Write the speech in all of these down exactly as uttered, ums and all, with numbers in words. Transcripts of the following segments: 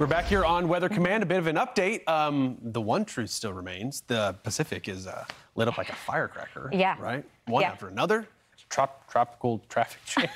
We're back here on Weather Command. A bit of an update. Um, the one truth still remains. The Pacific is uh, lit up like a firecracker. Yeah. Right? One yeah. after another. Trop tropical traffic jam.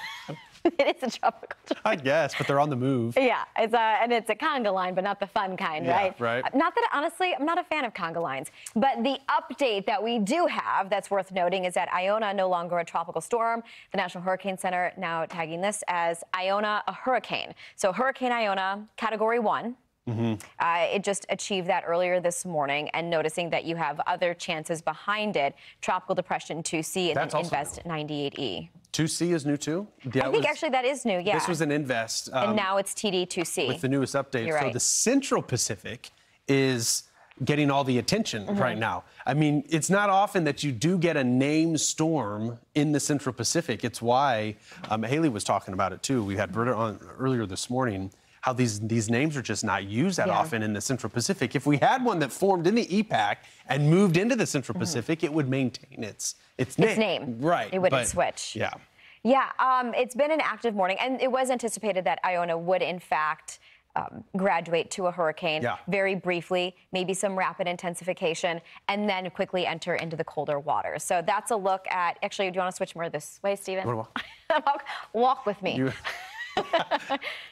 It is a tropical traffic. I guess, but they're on the move. Yeah, it's a, and it's a conga line, but not the fun kind, yeah, right? right. Not that, honestly, I'm not a fan of conga lines. But the update that we do have that's worth noting is that Iona, no longer a tropical storm. The National Hurricane Center now tagging this as Iona, a hurricane. So Hurricane Iona, Category one. Mm-hmm. uh, it just achieved that earlier this morning, and noticing that you have other chances behind it. Tropical Depression two C and That's then Invest ninety-eight E. two C is new too? Yeah, I think was, actually that is new, yeah. This was an Invest. Um, and now it's T D two C. With the newest update. You're right. So the Central Pacific is getting all the attention mm-hmm. right now. I mean, it's not often that you do get a named storm in the Central Pacific. It's why um, Haley was talking about it too. We had Berta on earlier this morning. How these, these names are just not used that yeah. often in the Central Pacific. If we had one that formed in the E PAC and moved into the Central mm-hmm. Pacific, it would maintain its, its name. Its name. Right. It wouldn't but, switch. Yeah. Yeah, um, it's been an active morning, and it was anticipated that Iona would, in fact, Um, graduate to a hurricane yeah. very briefly, maybe some rapid intensification, and then quickly enter into the colder waters. So that's a look at, actually, do you want to switch more this way, Stephen? Walk? walk, walk with me. You...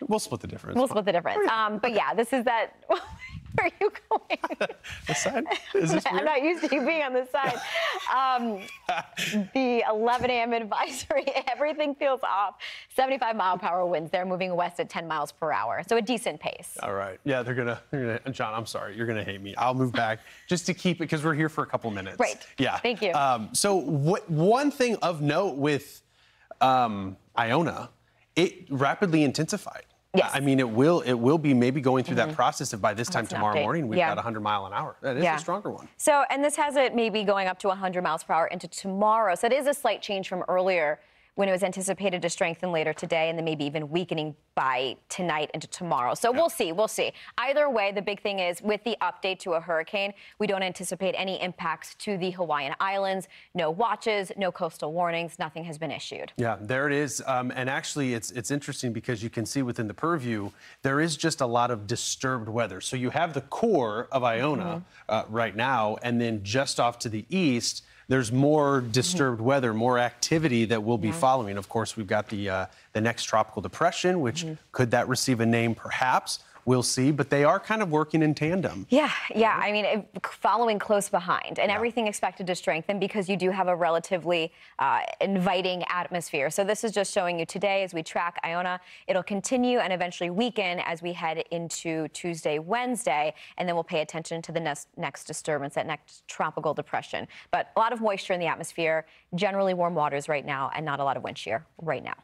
we'll split the difference. We'll split the difference. Um, but yeah, this is that, where are you going? This side? Is this I'm not used to you being on this side. Um, the eleven A M advisory, everything feels off. seventy-five mile per hour winds. They're moving west at ten miles per hour. So a decent pace. All right. Yeah, they're gonna, they're gonna John, I'm sorry. You're gonna hate me. I'll move back just to keep it, because we're here for a couple minutes. Right. Yeah. Thank you. Um, so what, one thing of note with um, Iona, it rapidly intensified. Yes. I mean, it will It will be maybe going through mm-hmm. that process if by this time That's tomorrow morning we've yeah. got one hundred mile an hour. That is yeah. a stronger one. So, and this has it maybe going up to one hundred miles per hour into tomorrow. So it is a slight change from earlier, when it was anticipated to strengthen later today and then maybe even weakening by tonight into tomorrow. So yeah. we'll see, we'll see. Either way, the big thing is with the update to a hurricane, we don't anticipate any impacts to the Hawaiian Islands. No watches, no coastal warnings, nothing has been issued. Yeah, there it is. Um, and actually, it's, it's interesting because you can see within the purview, there is just a lot of disturbed weather. So you have the core of Iona mm-hmm. uh, right now, and then just off to the east, there's more disturbed mm-hmm. weather, more activity that we'll be yeah. following. Of course, we've got the uh, the next tropical depression, which mm-hmm. could that receive a name, perhaps? We'll see. But they are kind of working in tandem. Yeah, yeah. Right? I mean, it, following close behind, and yeah. everything expected to strengthen because you do have a relatively uh, inviting atmosphere. So this is just showing you today as we track Iona. It'll continue and eventually weaken as we head into Tuesday, Wednesday, and then we'll pay attention to the next, next disturbance, that next tropical depression. But a lot of moisture in the atmosphere, generally warm waters right now, and not a lot of wind shear right now.